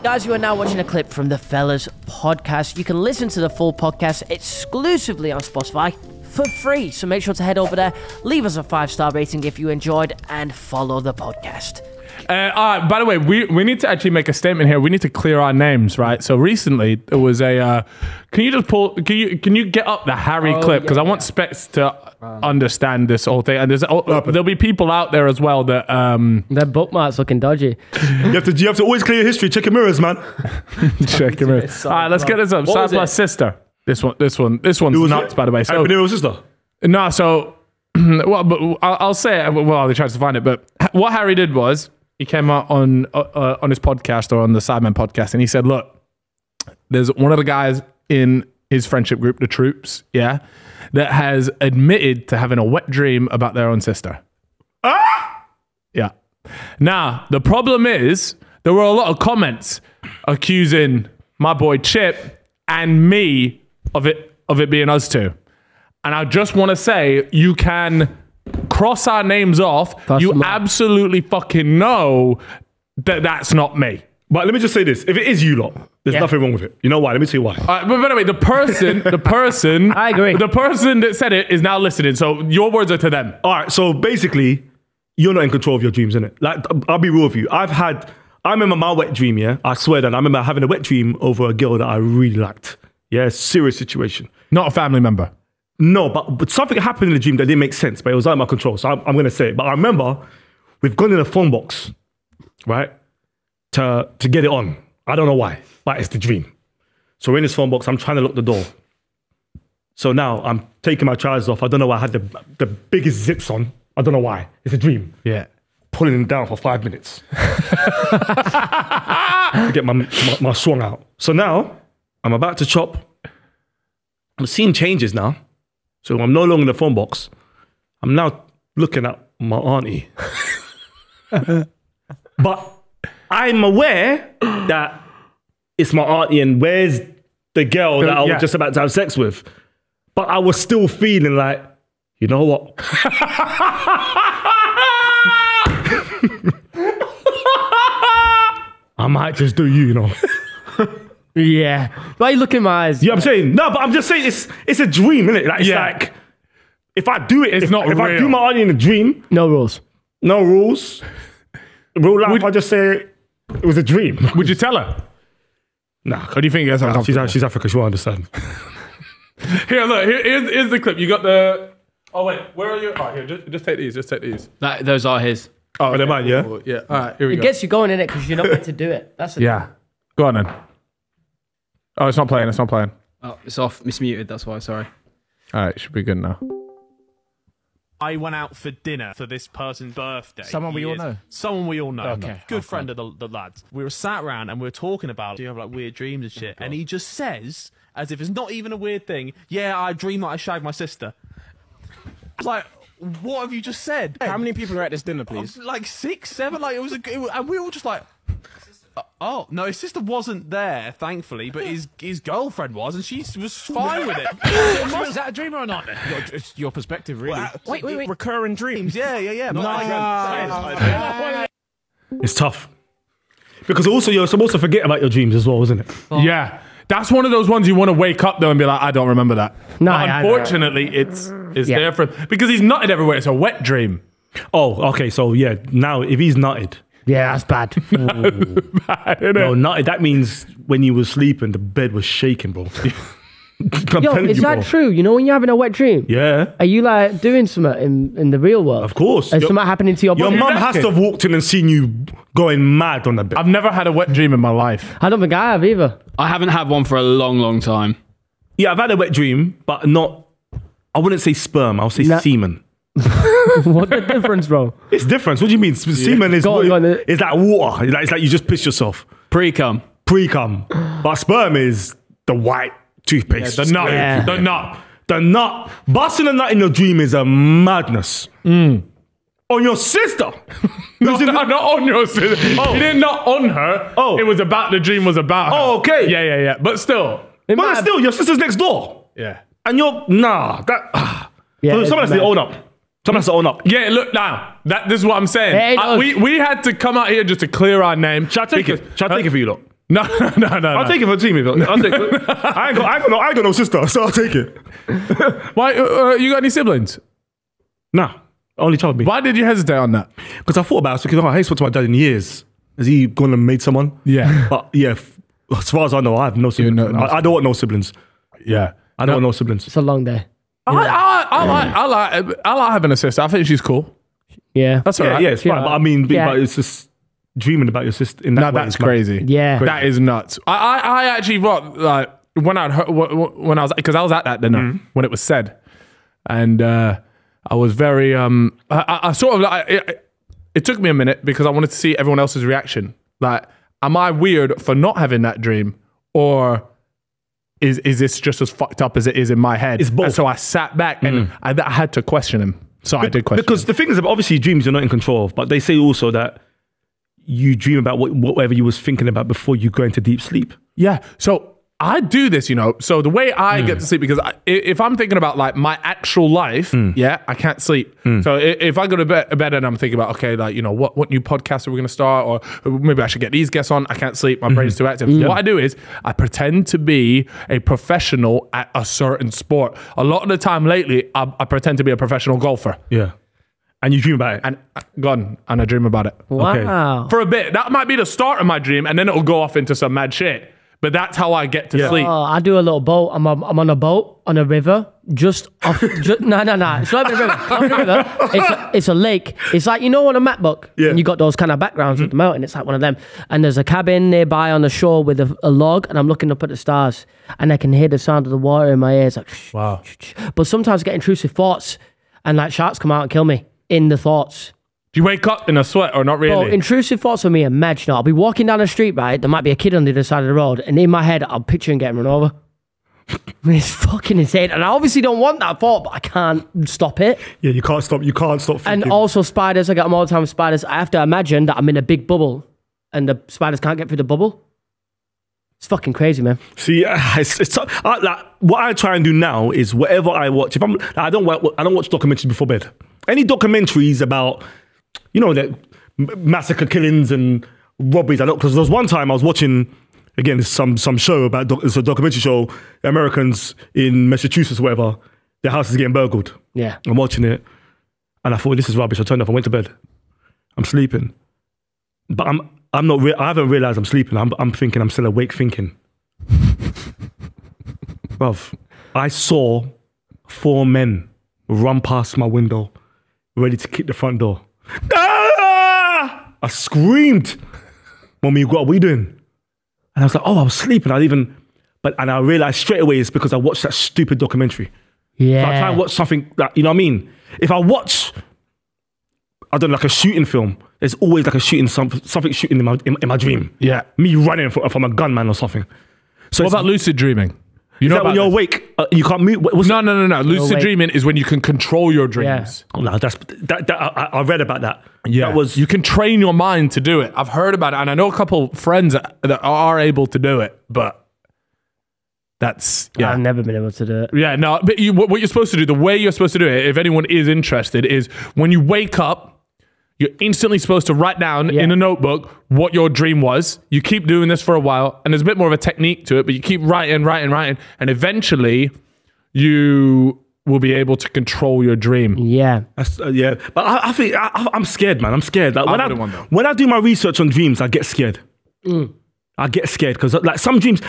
Guys, you are now watching a clip from The Fellas Podcast. You can listen to the full podcast exclusively on Spotify for free. So make sure to head over there, leave us a 5-star rating if you enjoyed, and follow the podcast. By the way, we need to actually make a statement here. We need to clear our names, right? So recently there was a. Can you just pull? Can you get up the Harry clip? Because I want Specs to understand this whole thing. And there's there'll be people out there as well that their bookmarks looking dodgy. You have to always clear your history. Check your mirrors, man. Check your mirrors. All right, let's get this up. Sidemen's sister. This one's nuts, by the way. So sister. No, so well, but I'll say it. Well, they tried to find it, but what Harry did was. He came out on his podcast or on the Sidemen podcast, and he said, "Look, there's one of the guys in his friendship group, the Troops, yeah, that has admitted to having a wet dream about their own sister." Ah, yeah. Now the problem is there were a lot of comments accusing my boy Chip and me of it being us two, and I just want to say you can. Cross our names off. Absolutely fucking know that that's not me. But let me just say this: if it is you lot, there's nothing wrong with it. You know why? Let me tell you why. But anyway, the person, I agree. The person that said it is now listening. So your words are to them. All right. So basically, you're not in control of your dreams, innit? Like, I'll be real with you. I remember my wet dream. Yeah, I swear that I remember having a wet dream over a girl that I really liked. Yeah, serious situation. Not a family member. No, but something happened in the dream that didn't make sense, but it was out of my control, so I'm going to say it. But I remember we've gone in a phone box, right, to get it on. I don't know why, but it's the dream. So we're in this phone box. I'm trying to lock the door. So now I'm taking my trousers off. I don't know why I had the biggest zips on. I don't know why. It's a dream. Yeah. Pulling them down for 5 minutes. To get my swung out. So now I'm about to chop. The scene changes now. So I'm no longer in the phone box. I'm now looking at my auntie. But I'm aware that it's my auntie and where's the girl that I was just about to have sex with. But I was still feeling like, you know what? I might just do you know. Yeah. Why are you looking in my eyes? Yeah, I'm saying, no, but I'm just saying it's a dream, innit? Like, it's like, if I do it, it's not real. If I do my auntie in a dream. No rules. No rules. Real life, I just say it was a dream. Would you tell her? Nah. What do you think? She's Africa, she won't understand. Here, look, here's the clip. You got the, oh wait, where are you? Oh, here, just take these, Those are his. Oh, they're mine, yeah? Oh, yeah, all right, here we go. It gets you going in it because you're not meant to do it. That's it. Yeah, go on then. Oh, it's not playing. It's not playing. Oh, it's off. It's muted. That's why. Sorry. All right. It should be good now. I went out for dinner for this person's birthday. Someone we all know. Okay. Good friend of the lads. We were sat around and we were talking about, do you have like weird dreams and shit? And he just says, as if it's not even a weird thing, yeah, I dream that I shagged my sister. It's like, what have you just said? Hey, how many people are at this dinner, please? Like 6, 7. Like it was, and we were all just like. Oh, no, his sister wasn't there, thankfully, but his girlfriend was, and she was fine with it. Was that a dream or not? It's your perspective, really. Well, wait. Recurring dreams. Yeah. It's tough. Because also, you're supposed to forget about your dreams as well, isn't it? Oh. Yeah. That's one of those ones you want to wake up, though, and be like, I don't remember that. No, unfortunately, it's there for... Because he's nutted everywhere. It's a wet dream. Oh, okay, so, yeah, now, if he's nutted... Yeah, that's bad. No, that means when you were sleeping, the bed was shaking, bro. Yo, is that true? You know, when you're having a wet dream? Yeah. Are you like doing something in the real world? Of course. And something happening to your body? Your mum has to have walked in and seen you going mad on the bed. I've never had a wet dream in my life. I don't think I have either. I haven't had one for a long, long time. Yeah, I've had a wet dream, but not... I wouldn't say sperm, I'll say semen. What's the difference, bro? It's difference. What do you mean? Semen is like water. It's like you just piss yourself. Pre-cum. But sperm is the white toothpaste. The nut. Busting a nut in your dream is a madness. On your sister. Not on your sister. Oh. You did not on her. Oh. It was about the dream was about her. Oh, okay. Yeah. But still. But still, your sister's next door. Yeah. And you're someone has to own up. Someone has to own up. Yeah, look now. This is what I'm saying. We had to come out here just to clear our name. Shall I take it for you, look? No. I'll take it for a team. I ain't got no sister, so I'll take it. Why? You got any siblings? Nah, only child me. Why did you hesitate on that? Because I thought about it. Because I haven't spoken to my dad in years. Has he gone and made someone? Yeah. But yeah, as far as I know, I have no siblings. I don't want no siblings. Yeah. I don't want no siblings. It's a long day. I like having a sister. I think she's cool. Yeah. That's all right. Yeah, it's fine. But I mean, but it's just dreaming about your sister in that way. No, that's crazy. Yeah. That is nuts. I actually wrote, like, when I was, because I was at that dinner when it was said. And I was very, I sort of, like, it took me a minute because I wanted to see everyone else's reaction. Like, am I weird for not having that dream? Or is this just as fucked up as it is in my head? It's both. And so I sat back and I had to question him. So I did question him. Because the thing is, obviously dreams you're not in control of, but they say also that you dream about whatever you was thinking about before you go into deep sleep. Yeah. So I do this, you know. So the way I get to sleep, because if I'm thinking about, like, my actual life, yeah, I can't sleep. So if I go to bed and I'm thinking about, okay, like, you know, what new podcast are we going to start? Or maybe I should get these guests on. I can't sleep. My brain's too active. What I do is I pretend to be a professional at a certain sport. A lot of the time lately, I pretend to be a professional golfer. Yeah. And you dream about it. And gone. And I dream about it. Wow. Okay. For a bit. That might be the start of my dream. And then it'll go off into some mad shit. But that's how I get to sleep. Oh, I do a little boat. I'm on a boat on a river, just off. No. It's not even a river. It's a lake. It's like, you know, on a map book, and you got those kind of backgrounds with the mountain. It's like one of them. And there's a cabin nearby on the shore with a log, and I'm looking up at the stars, and I can hear the sound of the water in my ears. Like, wow. But sometimes I get intrusive thoughts, and like sharks come out and kill me in the thoughts. Do you wake up in a sweat or not really? Bro, intrusive thoughts for me are mad. I'll be walking down the street, right? There might be a kid on the other side of the road, and in my head, I'm picturing getting run over. It's fucking insane. And I obviously don't want that thought, but I can't stop it. Yeah, you can't stop thinking. And also spiders, I get them all the time with spiders. I have to imagine that I'm in a big bubble, and the spiders can't get through the bubble. It's fucking crazy, man. See, like, what I try and do now is whatever I watch. If I don't watch documentaries before bed. Any documentaries about, you know, that massacre killings and robberies. I know, because there was one time I was watching, again, some show about, it's a documentary show, Americans in Massachusetts, whatever, their house is getting burgled. Yeah. I'm watching it and I thought, this is rubbish. I turned off, I went to bed. I'm sleeping. But I haven't realized I'm sleeping. I'm thinking, I'm still awake thinking. Bruv, I saw 4 men run past my window, ready to kick the front door. Ah! I screamed, "Mommy, what are we doing?" And I was like, "Oh, I was sleeping." And I realized straight away it's because I watched that stupid documentary. Yeah, so I try and watch something that, you know what I mean. If I watch, I don't know, like a shooting film, there's always like a shooting, something shooting in my dream. Yeah, me running from a gunman or something. So what about lucid dreaming? You know, is that when you're awake, you can't move? No. Lucid dreaming is when you can control your dreams. Yeah. Oh, no, I read about that. Yeah, you can train your mind to do it. I've heard about it, and I know a couple friends that are able to do it, but that's... Yeah. I've never been able to do it. Yeah, no, but what you're supposed to do, the way you're supposed to do it, if anyone is interested, is when you wake up, you're instantly supposed to write down in a notebook what your dream was. You keep doing this for a while, and there's a bit more of a technique to it, but you keep writing, and eventually you will be able to control your dream. Yeah. Yeah. But I think I'm scared, man. I'm scared. Like, when I do my research on dreams, I get scared. I get scared because, like, there's some dreams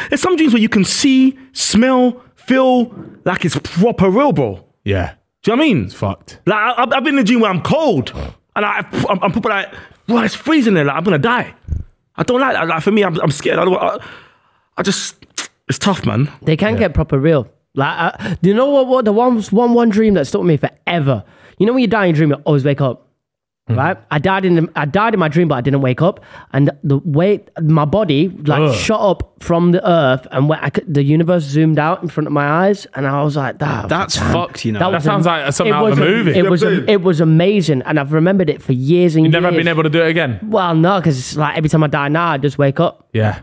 where you can see, smell, feel like it's proper real, bro. Yeah. Do you know what I mean? It's fucked. Like, I've been in a dream where I'm cold. And I'm probably like, well, it's freezing there. Like, I'm going to die. I don't like that. Like, for me, I'm scared. It's tough, man. They can get proper real. Like, do you know what the one dream that stuck with me forever? You know when you die in your dream, you always wake up, right? I died in my dream, but I didn't wake up. And the way my body, like, shot up from the earth, and the universe zoomed out in front of my eyes, and I was like, that's fucked, you know. That sounds like something out of a movie. It was amazing, and I've remembered it for years and years. You've never been able to do it again? Well, no, because it's like every time I die now, I just wake up. Yeah.